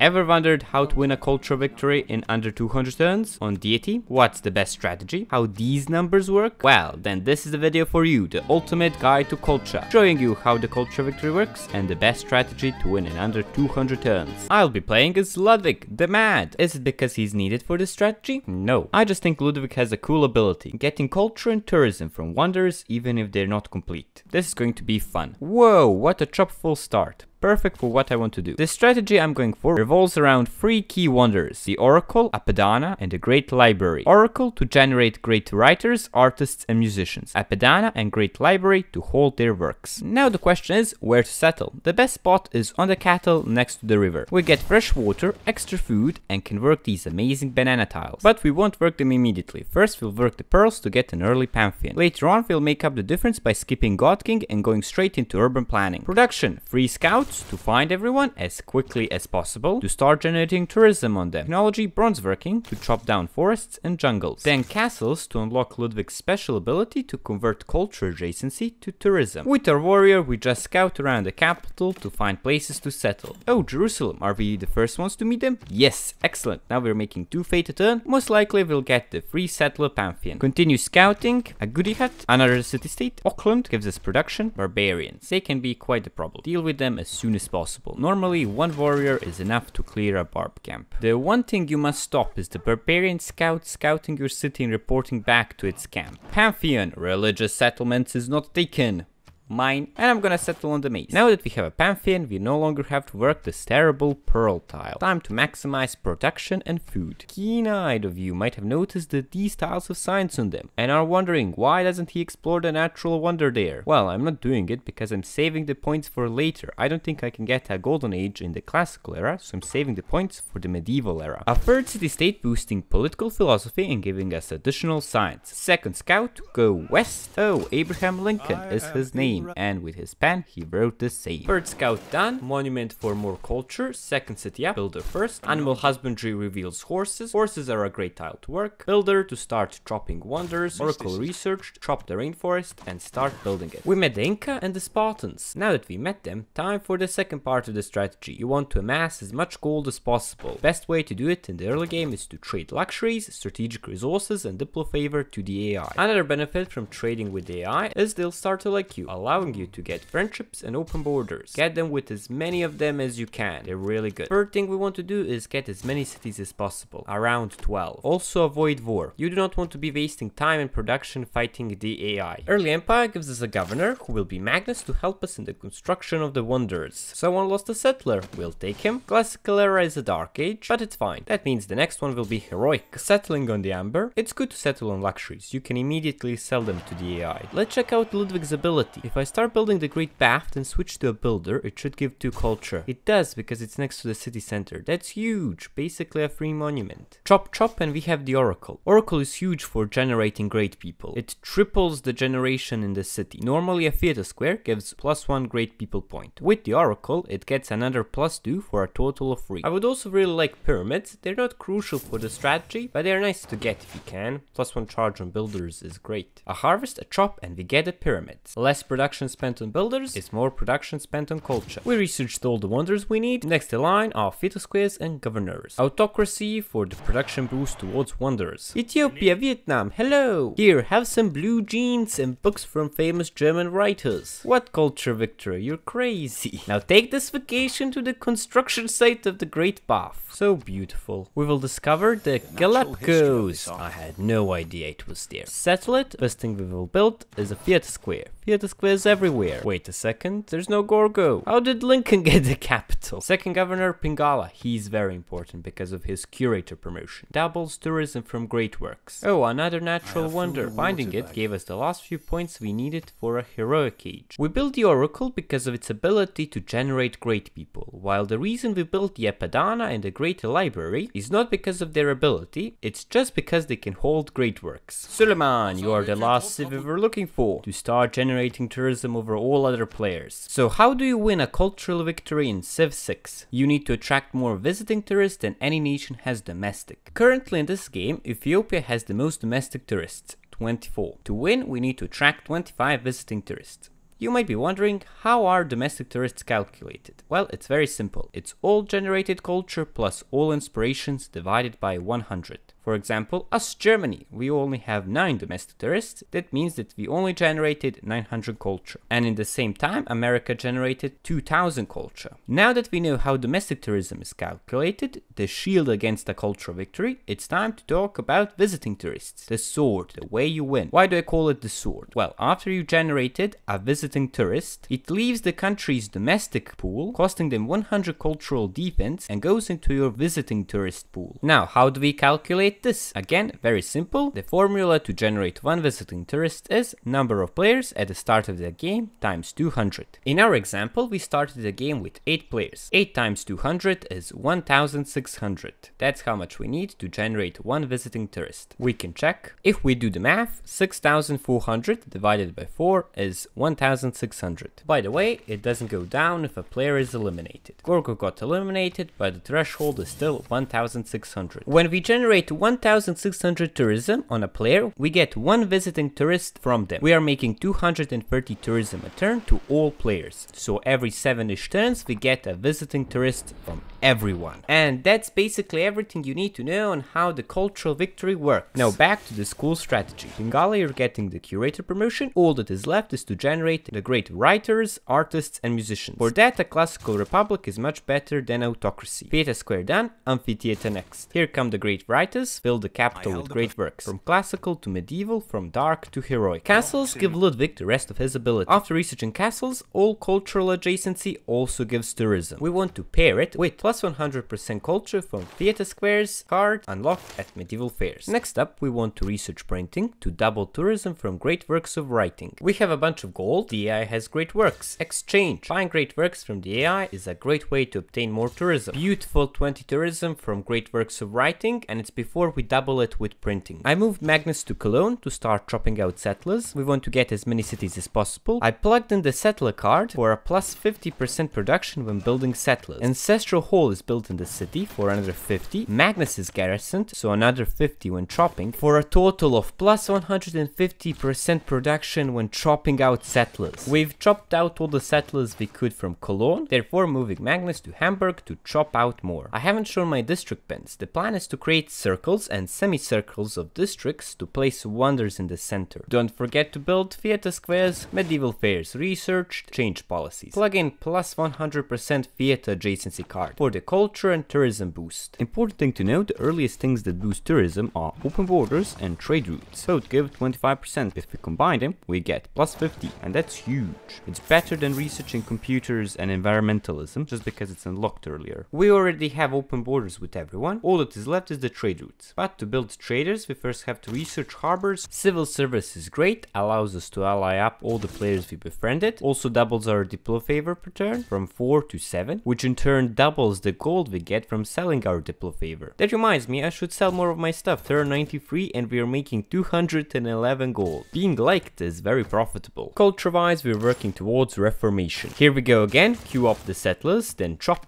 Ever wondered how to win a cultural victory in under 200 turns on deity? What's the best strategy? How these numbers work? Well, then this is the video for you, the ultimate guide to culture, showing you how the cultural victory works and the best strategy to win in under 200 turns. I'll be playing as Ludwig, the Mad. Is it because he's needed for this strategy? No. I just think Ludwig has a cool ability, getting culture and tourism from wonders even if they're not complete. This is going to be fun. Whoa, what a chock-full start. Perfect for what I want to do. The strategy I'm going for revolves around three key wonders: the Oracle, Apadana, and the Great Library. Oracle to generate great writers, artists, and musicians. Apadana and Great Library to hold their works. Now the question is where to settle. The best spot is on the cattle next to the river. We get fresh water, extra food, and can work these amazing banana tiles. But we won't work them immediately. First we'll work the pearls to get an early pantheon. Later on we'll make up the difference by skipping God King and going straight into urban planning. Production: free scout to find everyone as quickly as possible, to start generating tourism on them. Technology: bronze working to chop down forests and jungles. Then castles to unlock Ludwig's special ability to convert culture adjacency to tourism. With our warrior we just scout around the capital to find places to settle. Oh, Jerusalem, are we the first ones to meet them? Yes, excellent, now we're making 2 fate a turn. Most likely we'll get the free settler pantheon. Continue scouting. A goodie hut, another city-state. Auckland gives us production. Barbarians, they can be quite a problem. Deal with them as soon as possible. Normally one warrior is enough to clear a barb camp. The one thing you must stop is the barbarian scout scouting your city and reporting back to its camp. Pantheon, religious settlements is not taken. Mine, and I'm gonna settle on the maze. Now that we have a pantheon, we no longer have to work this terrible pearl tile. Time to maximize production and food. Keen-eyed of you might have noticed that these tiles have science on them and are wondering why doesn't he explore the natural wonder there. Well, I'm not doing it because I'm saving the points for later. I don't think I can get a golden age in the classical era, so I'm saving the points for the medieval era. A third city-state boosting political philosophy and giving us additional science. Second scout, go west. Oh, Abraham Lincoln is his name. And with his pen he wrote the same. Third scout done. Monument for more culture. Second city up. Builder first. Animal husbandry reveals horses. Horses are a great tile to work. Builder to start chopping wonders. Oracle research, chop the rainforest and start building it. We met the Inca and the Spartans. Now that we met them, time for the second part of the strategy. You want to amass as much gold as possible. Best way to do it in the early game is to trade luxuries, strategic resources, and diplo favor to the AI. Another benefit from trading with the AI is they'll start to like you, allowing you to get friendships and open borders. Get them with as many of them as you can, they're really good. Third thing we want to do is get as many cities as possible, around 12. Also avoid war. You do not want to be wasting time and production fighting the AI. Early empire gives us a governor, who will be Magnus, to help us in the construction of the wonders. Someone lost a settler, we'll take him. Classical era is a dark age, but it's fine. That means the next one will be heroic. Settling on the amber. It's good to settle on luxuries, you can immediately sell them to the AI. Let's check out Ludwig's ability. If I start building the Great Bath and switch to a builder, it should give 2 culture. It does, because it's next to the city center. That's huge, basically a free monument. Chop chop, and we have the Oracle. Oracle is huge for generating great people. It triples the generation in the city. Normally a theater square gives +1 great people point. With the Oracle, it gets another +2 for a total of 3. I would also really like pyramids. They're not crucial for the strategy, but they're nice to get if you can. +1 charge on builders is great. A harvest, a chop, and we get a pyramid. Less production spent on builders is more production spent on culture. We researched all the wonders we need. Next in line are fetus squares and governors. Autocracy for the production boost towards wonders. Ethiopia, Vietnam, hello! Here, have some blue jeans and books from famous German writers. What culture victory, you're crazy. Now take this vacation to the construction site of the Great Bath. So beautiful. We will discover the Galapagos. I had no idea it was there. Settle it. First thing we will build is a theater square. Theater square everywhere. Wait a second, there's no Gorgo. How did Lincoln get the capital? Second governor, Pingala. He's very important because of his curator promotion. Doubles tourism from great works. Oh, another natural wonder. Finding it gave us the last few points we needed for a heroic age. We built the Oracle because of its ability to generate great people, while the reason we built the Apadana and the Great Library is not because of their ability, it's just because they can hold great works. Suleiman, you are the last civ we were looking for, to start generating tourism over all other players. So how do you win a cultural victory in Civ 6? You need to attract more visiting tourists than any nation has domestic. Currently in this game, Ethiopia has the most domestic tourists, 24. To win, we need to attract 25 visiting tourists. You might be wondering, how are domestic tourists calculated? Well, it's very simple. It's all generated culture plus all inspirations divided by 100. For example, us Germany, we only have 9 domestic tourists, that means that we only generated 900 culture. And in the same time, America generated 2000 culture. Now that we know how domestic tourism is calculated, the shield against a cultural victory, it's time to talk about visiting tourists. The sword, the way you win. Why do I call it the sword? Well, after you generated a visiting tourist, it leaves the country's domestic pool, costing them 100 cultural defense, and goes into your visiting tourist pool. Now, how do we calculate this? Again, very simple. The formula to generate one visiting tourist is number of players at the start of the game times 200. In our example, we started the game with 8 players. 8 times 200 is 1600. That's how much we need to generate one visiting tourist. We can check. If we do the math, 6400 divided by 4 is 1600. By the way, it doesn't go down if a player is eliminated. Gorgo got eliminated, but the threshold is still 1600. When we generate 1600 tourism on a player, we get one visiting tourist from them. We are making 230 tourism a turn to all players. So every 7-ish turns we get a visiting tourist from everyone. And that's basically everything you need to know on how the cultural victory works. Now back to the school strategy. Pingala, you're getting the curator promotion. All that is left is to generate the great writers, artists and musicians. For that, a classical republic is much better than autocracy. Theater square done, amphitheater next. Here come the great writers. Fill the capital with great works, from classical to medieval, from dark to heroic. Castles give Ludwig the rest of his ability. After researching castles, all cultural adjacency also gives tourism. We want to pair it with plus 100% culture from theater squares, card unlocked at medieval fairs. Next up, we want to research printing to double tourism from great works of writing. We have a bunch of gold, the AI has great works. Exchange. Buying great works from the AI is a great way to obtain more tourism. Beautiful 20 tourism from great works of writing, and it's before we double it with printing. I moved Magnus to Cologne to start chopping out settlers. We want to get as many cities as possible. I plugged in the settler card for a plus 50% production when building settlers. Ancestral Hall is built in the city for another 50. Magnus is garrisoned, so another 50 when chopping, for a total of plus 150% production when chopping out settlers. We've chopped out all the settlers we could from Cologne, therefore moving Magnus to Hamburg to chop out more. I haven't shown my district pens. The plan is to create circles and semicircles of districts to place wonders in the center. Don't forget to build theater squares, medieval fairs, research, change policies. Plug in plus 100% theater adjacency card for the culture and tourism boost. Important thing to know, the earliest things that boost tourism are open borders and trade routes. Both give 25%. If we combine them, we get plus 50, and that's huge. It's better than researching computers and environmentalism just because it's unlocked earlier. We already have open borders with everyone. All that is left is the trade route. But to build traders, we first have to research harbors. Civil service is great, allows us to ally up all the players we befriended. Also doubles our diplo favor per turn from 4 to 7, which in turn doubles the gold we get from selling our diplo favor. That reminds me, I should sell more of my stuff. Turn 93 and we are making 211 gold. Being liked is very profitable. Culture-wise, we are working towards reformation. Here we go again, queue up the settlers, then chop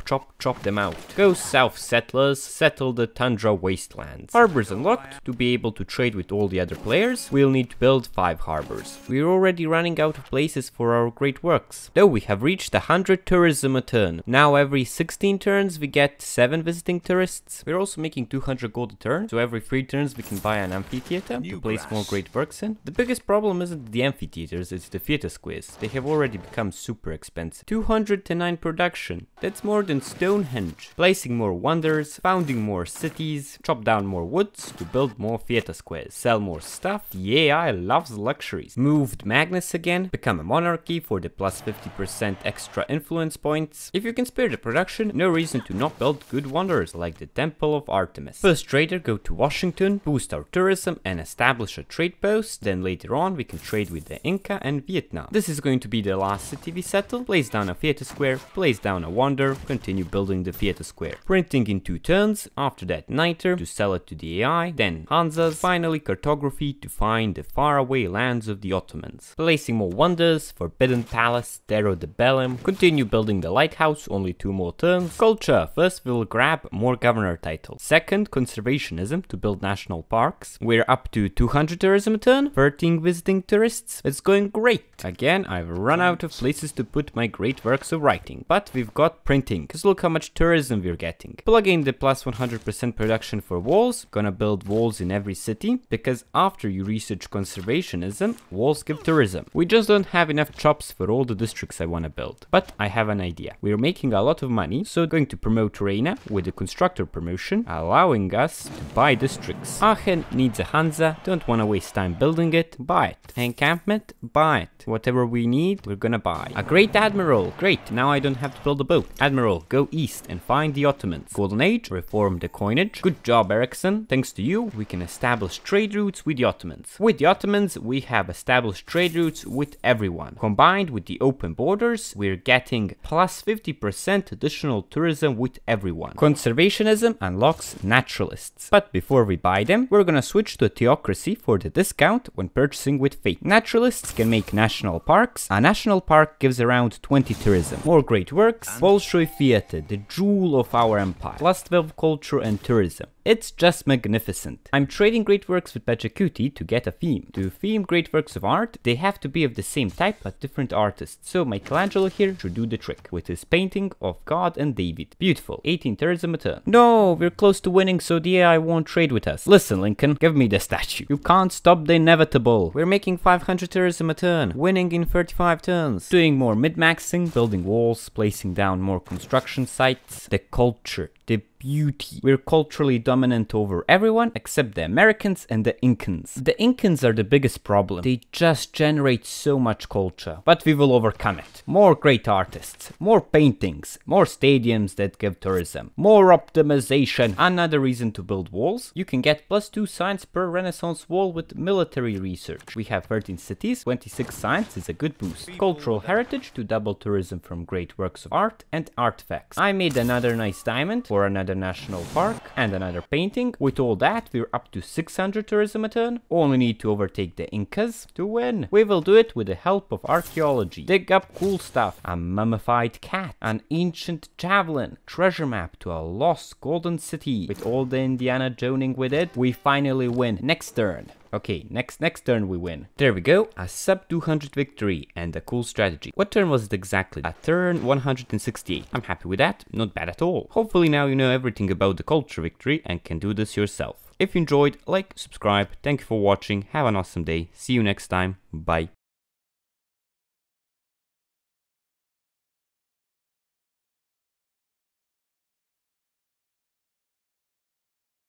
them out. Go south settlers, settle the tundra wasteland. Harbors unlocked. To be able to trade with all the other players, we'll need to build 5 harbors. We're already running out of places for our great works, though we have reached 100 tourism a turn. Now every 16 turns we get 7 visiting tourists. We're also making 200 gold a turn, so every 3 turns we can buy an amphitheater to place more great works in. The biggest problem isn't the amphitheaters, it's the theater squares. They have already become super expensive. 209 production. That's more than Stonehenge. Placing more wonders, founding more cities, chop down more woods to build more theater squares, sell more stuff. The AI loves luxuries. Moved Magnus again, become a monarchy for the plus 50% extra influence points. If you can spare the production, no reason to not build good wonders like the Temple of Artemis. First trader, go to Washington, boost our tourism and establish a trade post. Then later on we can trade with the Inca and Vietnam. This is going to be the last city we settle. Place down a theater square, place down a wonder, continue building the theater square. Printing in 2 turns, after that niter to sell it to the AI, then Hansa's, finally cartography to find the faraway lands of the Ottomans. Placing more wonders, Forbidden Palace, Terra de Belem, continue building the lighthouse, only 2 more turns. Agriculture. First, we'll grab more governor titles. Second, conservationism to build national parks. We're up to 200 tourism a turn, 13 visiting tourists. It's going great. Again, I've run out of places to put my great works of writing. But we've got printing, because look how much tourism we're getting. Plug in the plus 100% production for walls. Gonna build walls in every city, because after you research conservationism, walls give tourism. We just don't have enough chops for all the districts I wanna build. But I have an idea. We're making a lot of money, so going to promote Reina with the constructor promotion, allowing us to buy districts. Aachen needs a Hansa, don't wanna waste time building it, buy it. Encampment, buy it. Whatever we need, we're gonna buy. A great admiral, great, now I don't have to build a boat. Admiral, go east and find the Ottomans. Golden Age, reform the coinage. Good job, Ericsson. Thanks to you, we can establish trade routes with the Ottomans. With the Ottomans, we have established trade routes with everyone. Combined with the open borders, we're getting plus 50% additional tourism with everyone. Conservationism unlocks naturalists. But before we buy them, we're gonna switch to theocracy for the discount when purchasing with faith. Naturalists can make national parks. A national park gives around 20 tourism. More great works. Bolshoi Theatre, the jewel of our empire. Plus 12 culture and tourism. It's just magnificent. I'm trading great works with Pachacuti to get a theme. To theme great works of art, they have to be of the same type but different artists. So Michelangelo here should do the trick with his painting of God and David. Beautiful. 18 tourism a turn. No, we're close to winning, so the AI won't trade with us. Listen, Lincoln, give me the statue. You can't stop the inevitable. We're making 500 tourism a turn, winning in 35 turns. Doing more mid-maxing, building walls, placing down more construction sites. The culture, the beauty. We're culturally dominant over everyone except the Americans and the Incans. The Incans are the biggest problem. They just generate so much culture. But we will overcome it. More great artists, more paintings, more stadiums that give tourism, more optimization. Another reason to build walls. You can get plus 2 science per Renaissance wall with military research. We have 13 cities, 26 science is a good boost. Cultural heritage to double tourism from great works of art and artifacts. I made another nice diamond for another national park and another painting. With all that, we're up to 600 tourism a turn. Only need to overtake the Incas to win. We will do it with the help of archaeology. Dig up cool stuff. A mummified cat, an ancient javelin, treasure map to a lost golden city. With all the Indiana Jonesing with it, we finally win. Next turn. Okay, next turn we win. There we go, a sub 200 victory and a cool strategy. What turn was it exactly? A turn 168. I'm happy with that, not bad at all. Hopefully now you know everything about the culture victory and can do this yourself. If you enjoyed, like, subscribe, thank you for watching, have an awesome day, see you next time, bye.